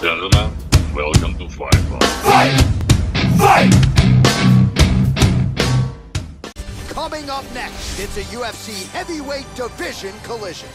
Gentlemen, welcome to Fight Club. Fight! Fight! Coming up next, it's a UFC heavyweight division collision.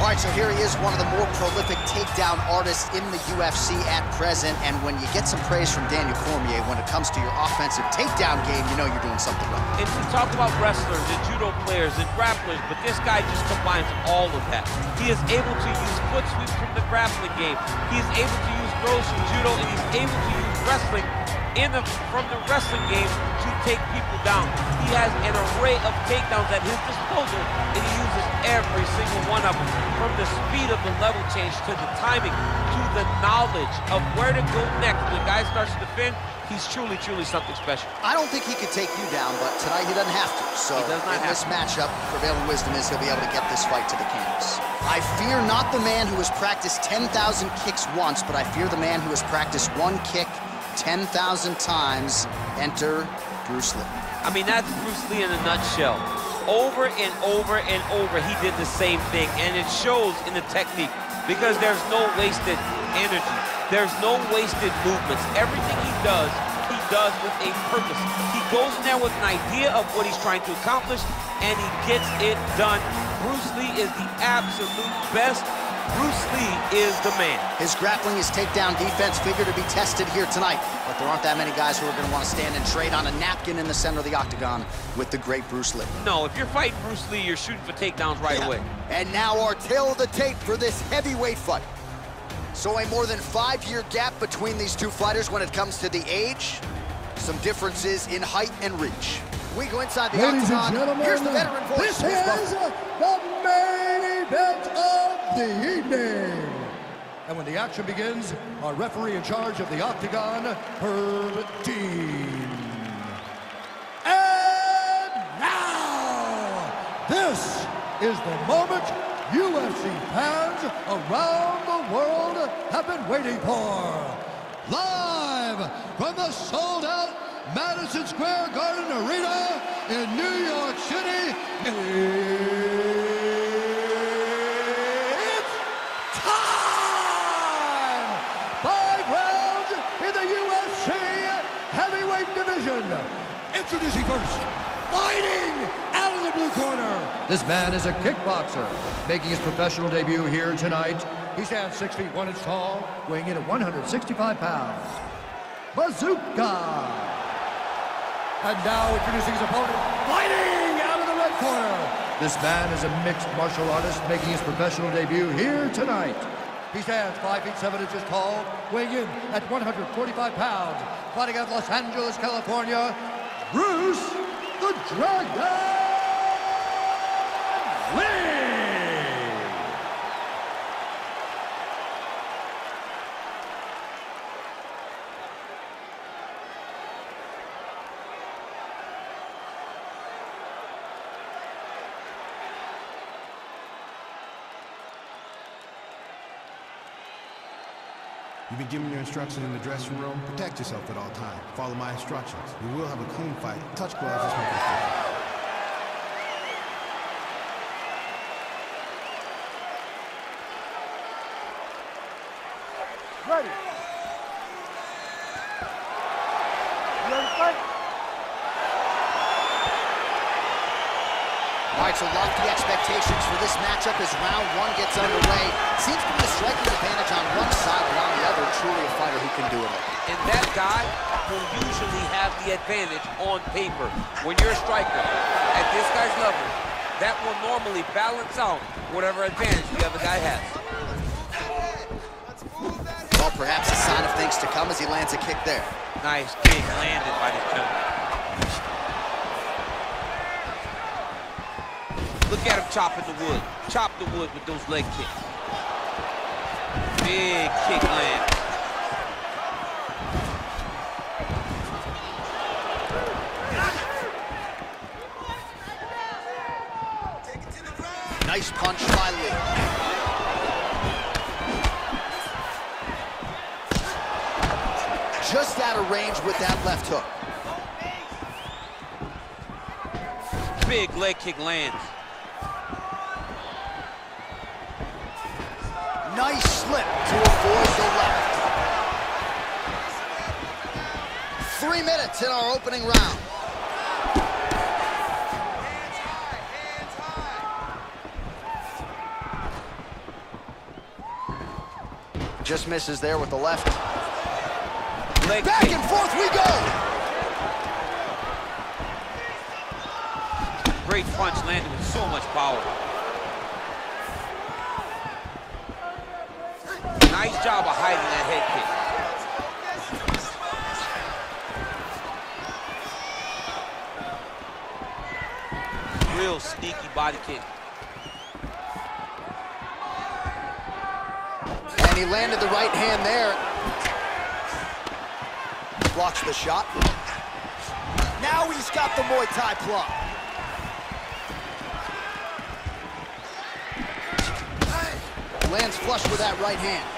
All right, so here he is, one of the more prolific takedown artists in the UFC at present. And when you get some praise from Daniel Cormier when it comes to your offensive takedown game, you know you're doing something right. And we talk about wrestlers and judo players and grapplers, but this guy just combines all of that. He is able to use foot sweeps from the grappling game. He is able to use throws from judo, and he's able to use wrestling from the wrestling game to take people down. He has an array of takedowns at his disposal, and he uses every single one of them. From the speed of the level change to the timing to the knowledge of where to go next. When the guy starts to defend, he's truly, truly something special. I don't think he could take you down, but tonight he doesn't have to. So in this matchup, prevailing wisdom is he'll be able to get this fight to the canvas. I fear not the man who has practiced 10,000 kicks once, but I fear the man who has practiced one kick 10,000 times. Enter Bruce Lee. I mean, that's Bruce Lee in a nutshell. Over and over and over, he did the same thing, and it shows in the technique because there's no wasted energy. There's no wasted movements. Everything he does with a purpose. He goes in there with an idea of what he's trying to accomplish, and he gets it done. Bruce Lee is the absolute best. Bruce Lee is the man. His grappling, his takedown defense figure to be tested here tonight. But there aren't that many guys who are going to want to stand and trade on a napkin in the center of the octagon with the great Bruce Lee. No, if you're fighting Bruce Lee, you're shooting for takedowns right away. And now our tale of the tape for this heavyweight fight. So a more than 5-year gap between these two fighters when it comes to the age, some differences in height and reach. We go inside the octagon. Here's the veteran voice. This is the main event of the evening. And when the action begins, our referee in charge of the octagon, Herb Dean. And now, this is the moment UFC fans around the world have been waiting for. Live from the sold-out Madison Square Garden Arena in New York City. It's time! 5 rounds in the UFC heavyweight division. Introducing first, fighting out of the blue corner. This man is a kickboxer, making his professional debut here tonight. He stands 6'1" tall, weighing in at 165 pounds. Bazooka! And now introducing his opponent, fighting out of the red corner. This man is a mixed martial artist making his professional debut here tonight. He stands 5'7" tall, weighing in at 145 pounds. Fighting out of Los Angeles, California, Bruce the Dragon You've been given your instructions in the dressing room. Protect yourself at all times. Follow my instructions. We will have a clean fight. Touch gloves is not necessary. Ready. You ready to fight? All right, so lofty expectations for this matchup as round one gets underway. Seems to be a striking advantage on one side, but on the other, truly a fighter who can do it. And that guy will usually have the advantage on paper. When you're a striker at this guy's level, that will normally balance out whatever advantage the other guy has. Well, perhaps a sign of things to come as he lands a kick there. Nice kick landed by this gentleman. Look at him chopping the wood. Chop the wood with those leg kicks. Big kick land. Nice punch by Lee. just out of range with that left hook. Big leg kick lands. Nice slip to avoid the left. 3 minutes in our opening round. Just misses there with the left. Leg back kick. And forth we go! Great punch landed with so much power. Nice job of hiding that head kick. Real sneaky body kick. He landed the right hand there. Blocks the shot. Now he's got the Muay Thai plug. Lands flush with that right hand.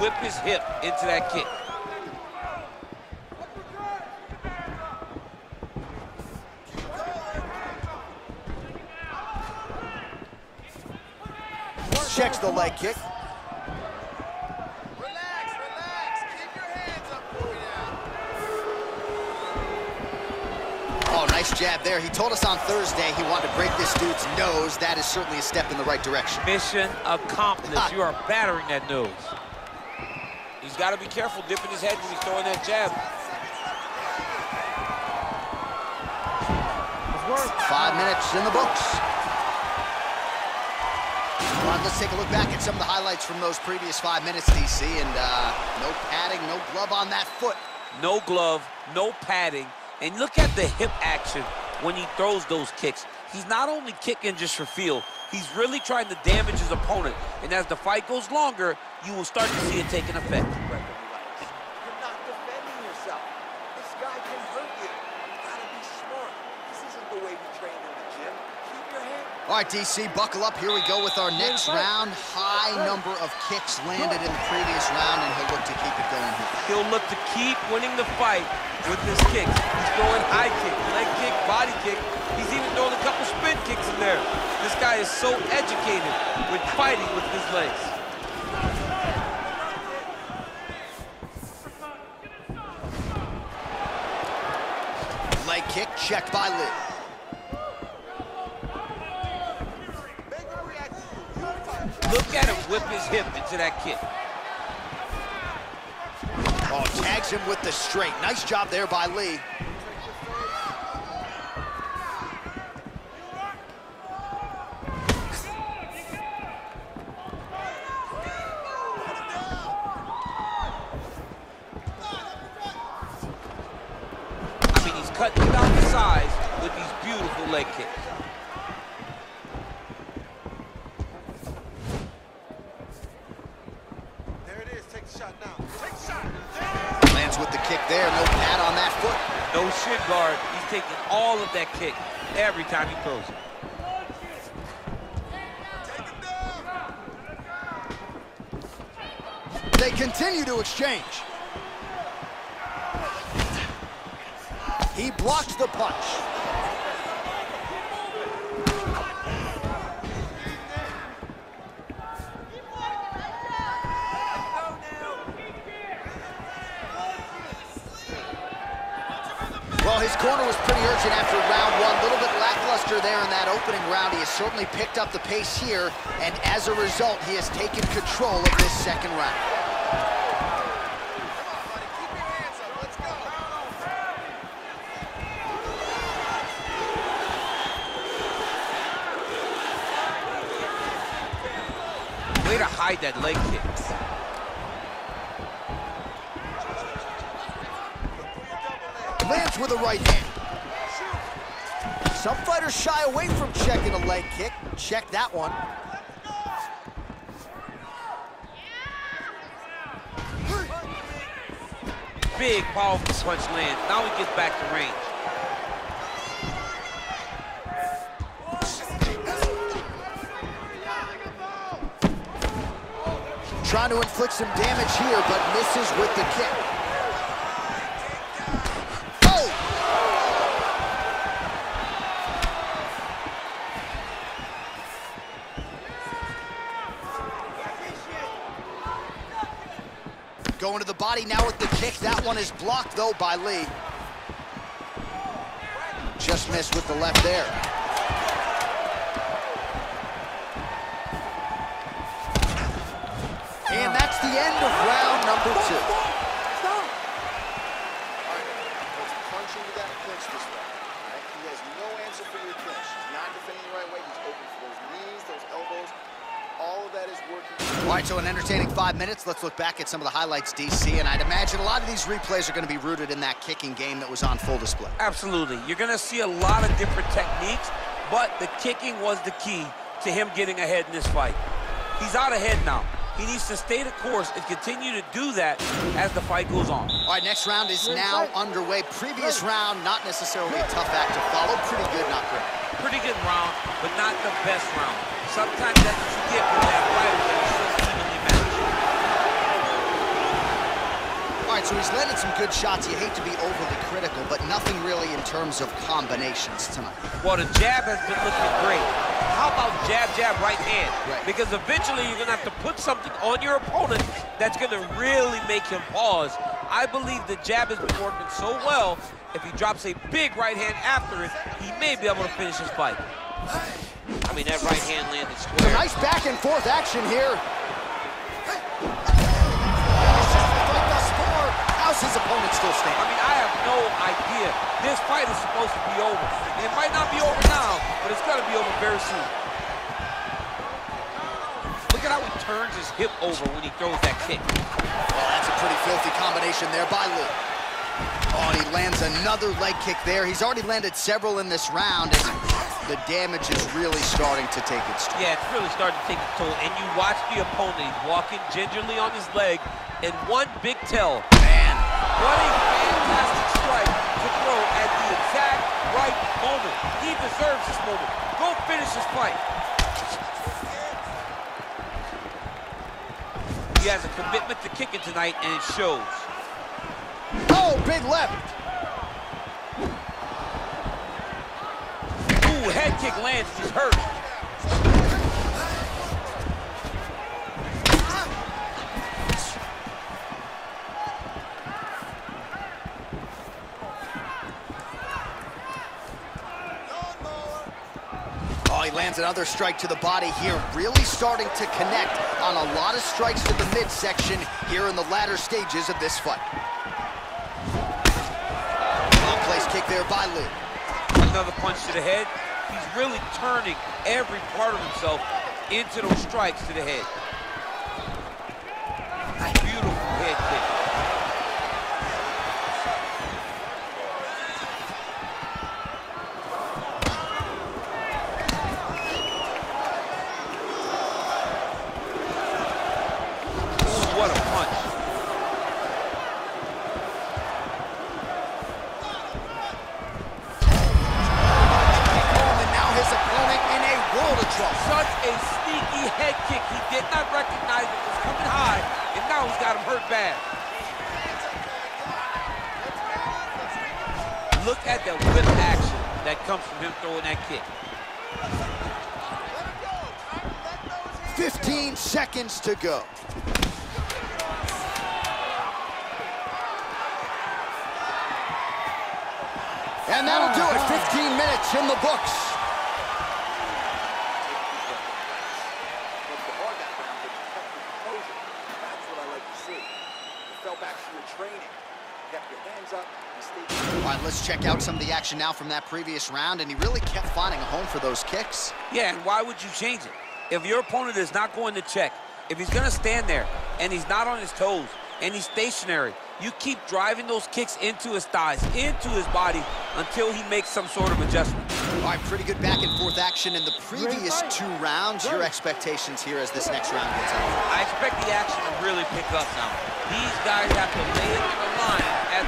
Whip his hip into that kick. Checks the leg kick. Relax, relax. Keep your hands up, down. Oh, nice jab there. He told us on Thursday he wanted to break this dude's nose. That is certainly a step in the right direction. Mission accomplished. You are battering that nose. He's got to be careful dipping his head when he's throwing that jab. 5 minutes in the books. All right, let's take a look back at some of the highlights from those previous 5 minutes, DC. And no padding, no glove on that foot. No glove, no padding. And look at the hip action when he throws those kicks. He's not only kicking just for feel. He's really trying to damage his opponent. And as the fight goes longer, you will start to see it taking effect. You're not defending yourself. This guy can hurt you. You've got to be smart. This isn't the way we train in the gym. Keep your hand. All right, DC, buckle up. Here we go with our next round. High number of kicks landed in the previous round, and he'll look to keep it going here. He'll look to keep winning the fight with his kicks. He's throwing high kick, leg kick, body kick. He's even throwing a couple spin kicks in there. This guy is so educated with fighting with his legs. Leg kick checked by Lee. Look at him whip his hip into that kick. Oh, tags him with the straight. Nice job there by Lee. Cutting down the size with these beautiful leg kicks. There it is. Take the shot now. Take the shot. Lands with the kick there. No pad on that foot. No shin guard. He's taking all of that kick every time he throws it. Take him down. They continue to exchange. He blocks the punch. Well, his corner was pretty urgent after round one. A little bit lackluster there in that opening round. He has certainly picked up the pace here, and as a result, he has taken control of this second round. Way to hide that leg kick. Lance with a right hand. Some fighters shy away from checking a leg kick. Check that one. big, powerful punch lands. Now he gets back to range. Trying to inflict some damage here, but misses with the kick. Oh! Going to the body now with the kick. That one is blocked, though, by Lee. Just missed with the left there. And that's the end of round number two. Stop. All right, he's punching without a clinch this round. All right? He has no answer for your clinch. He's not defending the right way. He's open for those knees, those elbows. All of that is working. All right, so an entertaining 5 minutes. Let's look back at some of the highlights, DC. And I'd imagine a lot of these replays are going to be rooted in that kicking game that was on full display. Absolutely. You're going to see a lot of different techniques, but the kicking was the key to him getting ahead in this fight. He's out ahead now. He needs to stay the course and continue to do that as the fight goes on. All right, next round is now underway. Previous round, not necessarily a tough act to follow. Pretty good, not great. Pretty good round, but not the best round. Sometimes that's what you get from that fight. All right, so he's landed some good shots. You hate to be overly critical, but nothing really in terms of combinations tonight. Well, the jab has been looking great. How about jab, jab, right hand? Right. Because eventually you're going to have to put something on your opponent that's going to really make him pause. I believe the jab has been working so well, if he drops a big right hand after it, he may be able to finish his fight. I mean, that right hand landed square. Nice back and forth action here. How's his opponent still standing? I mean, I have no idea. This fight is supposed to be over. It might not be over now, but it's got to be over very soon. Look at how he turns his hip over when he throws that kick. Well, that's a pretty filthy combination there by Lee. Oh, and he lands another leg kick there. He's already landed several in this round, and the damage is really starting to take its toll. Yeah, it's really starting to take its toll. And you watch the opponent, he's walking gingerly on his leg, and one big tell. Man. What a fantastic strike to throw at the exact right moment. He deserves this moment. Go finish this fight. He has a commitment to kicking tonight, and it shows. Oh, big left. Ooh, head kick lands. He's hurt. Another strike to the body here, really starting to connect on a lot of strikes to the midsection here in the latter stages of this fight. Long place kick there by Lee. Another punch to the head. He's really turning every part of himself into those strikes to the head. Beautiful head kick. Look at the whip action that comes from him throwing that kick. 15 seconds to go. And that'll do it. 15 minutes in the books. That's what I like to see. You fell back to your training. Kept your hands up. All right, let's check out some of the action now from that previous round, and he really kept finding a home for those kicks. Yeah, and why would you change it? If your opponent is not going to check, if he's going to stand there, and he's not on his toes, and he's stationary, you keep driving those kicks into his thighs, into his body, until he makes some sort of adjustment. All right, pretty good back and forth action in the previous two rounds. Your expectations here as this next round gets on? I expect the action to really pick up now. These guys have to lay it in the line as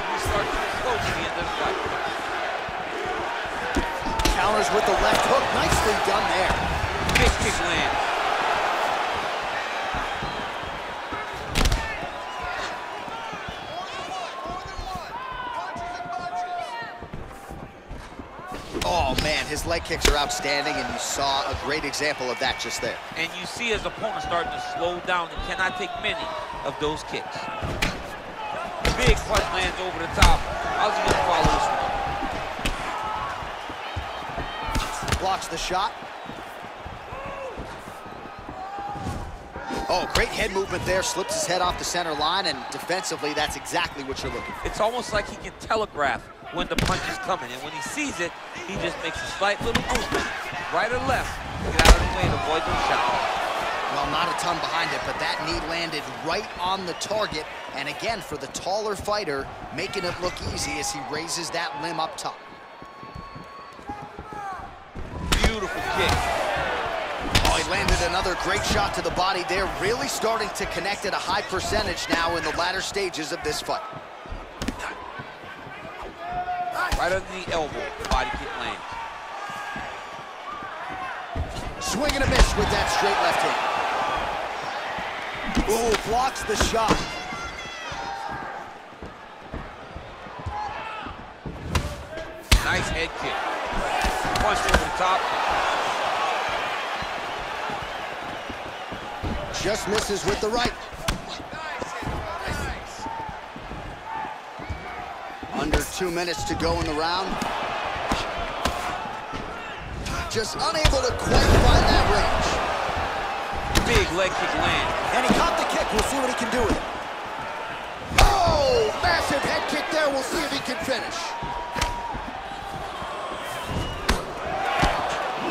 Oh, man, his leg kicks are outstanding, and you saw a great example of that just there. And you see his opponent starting to slow down and cannot take many of those kicks. Big punch lands over the top. How's he going to follow this one? Blocks the shot. Oh, great head movement there. Slips his head off the center line, and defensively, that's exactly what you're looking for. It's almost like he can telegraph when the punch is coming, and when he sees it, he just makes a slight little movement, right or left, get out of the way and avoid the shot. Well, not a ton behind it, but that knee landed right on the target, and again, for the taller fighter, making it look easy as he raises that limb up top. Beautiful kick. Landed another great shot to the body. They're really starting to connect at a high percentage now in the latter stages of this fight. Right under the elbow, body kick lands. Swing and a miss with that straight left hand. Ooh, blocks the shot. Nice head kick. Punch over the top. Just misses with the right. Under 2 minutes to go in the round. Just unable to quite find that range. Big leg kick land. And he caught the kick. We'll see what he can do with it. Oh, massive head kick there. We'll see if he can finish.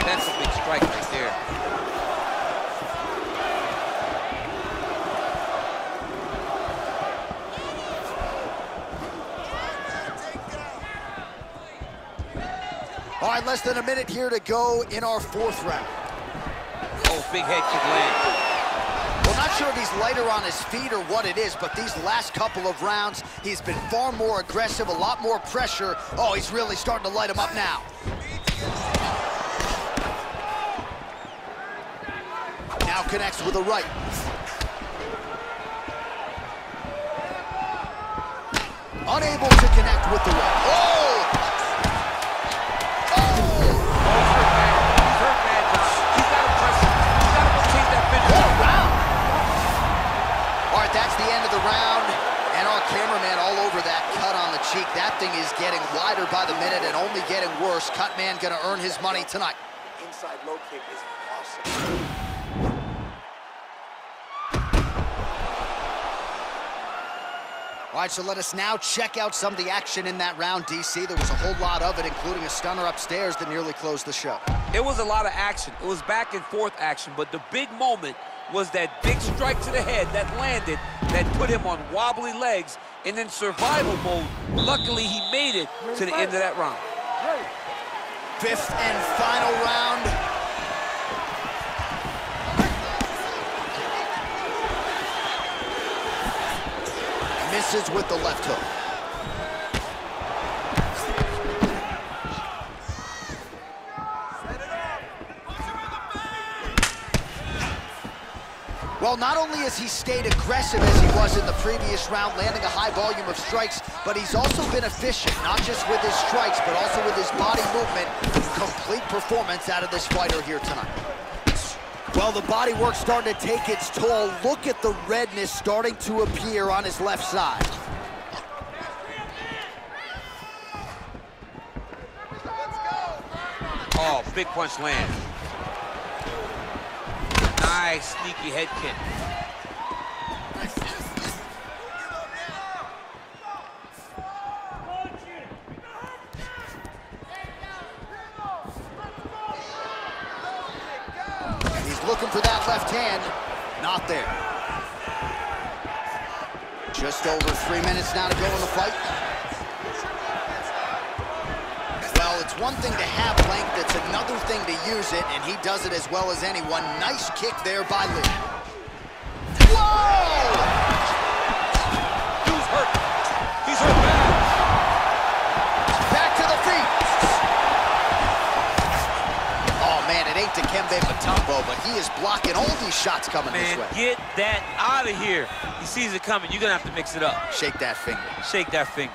That's a big strike right there. All right, less than a minute here to go in our fourth round. Oh, big head kick land. Well, not sure if he's lighter on his feet or what it is, but these last couple of rounds, he's been far more aggressive, a lot more pressure. Oh, he's really starting to light him up now. Now connects with a right. Unable to connect with the right. Oh! Round, and our cameraman all over that cut on the cheek. That thing is getting wider by the minute and only getting worse. Cutman gonna earn his money tonight. Inside low kick is awesome. All right, so let us now check out some of the action in that round, DC. There was a whole lot of it, including a stunner upstairs that nearly closed the show. It was a lot of action. It was back and forth action, but the big moment was that big strike to the head that landed, that put him on wobbly legs and in survival mode. Luckily, he made it to the end of that round. Fifth and final round. Misses with the left hook. Well, not only has he stayed aggressive as he was in the previous round, landing a high volume of strikes, but he's also been efficient, not just with his strikes, but also with his body movement. Complete performance out of this fighter here tonight. Well, the body work's starting to take its toll. Look at the redness starting to appear on his left side. Oh, big punch lands. Nice sneaky head kick. He's looking for that left hand. Not there. Just over 3 minutes now to go in the fight. It's one thing to have length, it's another thing to use it, and he does it as well as anyone. Nice kick there by Lee. Whoa! He's hurt. He's hurt bad. Back to the feet. Oh, man, it ain't Dikembe Mutombo, but he is blocking all these shots coming this way. Man, get that out of here. He sees it coming. You're going to have to mix it up. Shake that finger. Shake that finger.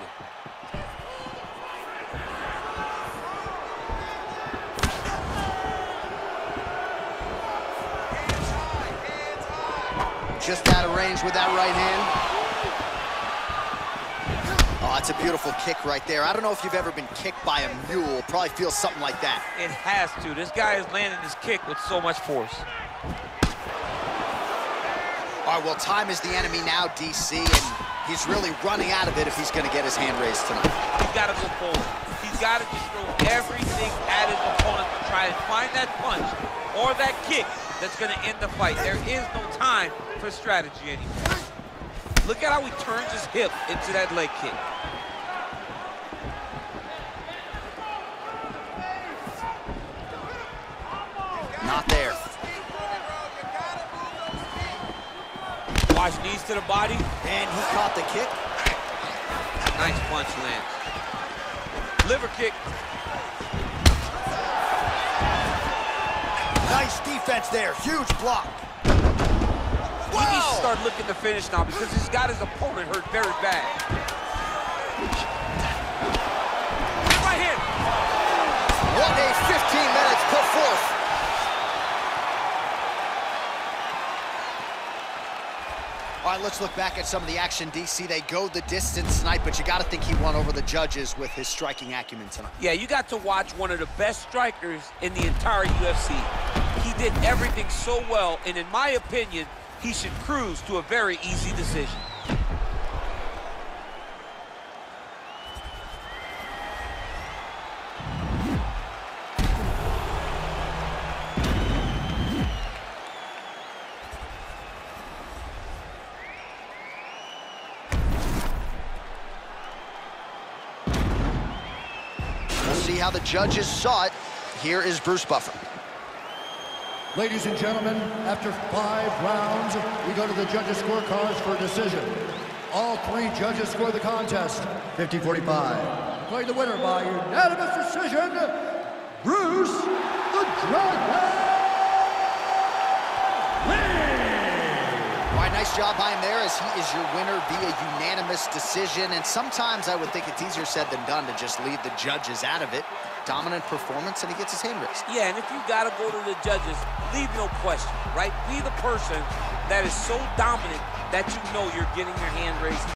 just out of range with that right hand. Oh, that's a beautiful kick right there. I don't know if you've ever been kicked by a mule. Probably feels something like that. It has to. This guy is landing his kick with so much force. All right, well, time is the enemy now, DC, and he's really running out of it if he's going to get his hand raised tonight. He's got to go forward. He's got to just throw everything at his opponent to try and find that punch or that kick that's going to end the fight. There is no time for strategy anymore. Look at how he turns his hip into that leg kick. Not there. Watch, knees to the body. And he caught the kick. Nice punch lands. Liver kick. Nice defense there. Huge block. Whoa! He needs to start looking to finish now because he's got his opponent hurt very bad. Right hand. What a 15 minutes put forth. All right, let's look back at some of the action, DC. They go the distance tonight, but you got to think he won over the judges with his striking acumen tonight. Yeah, you got to watch one of the best strikers in the entire UFC. He did everything so well, and in my opinion, he should cruise to a very easy decision. How the judges saw it. Here is Bruce Buffer. Ladies and gentlemen, after 5 rounds, we go to the judges' scorecards for a decision. All 3 judges score the contest, 50-45. Playing the winner by unanimous decision, Bruce the Dragon Lee! All right, nice job by him there as he is your winner via unanimous decision. And sometimes I would think it's easier said than done to just leave the judges out of it. Dominant performance, and he gets his hand raised. Yeah, and if you got to go to the judges, leave no question, right? Be the person that is so dominant that you know you're getting your hand raised.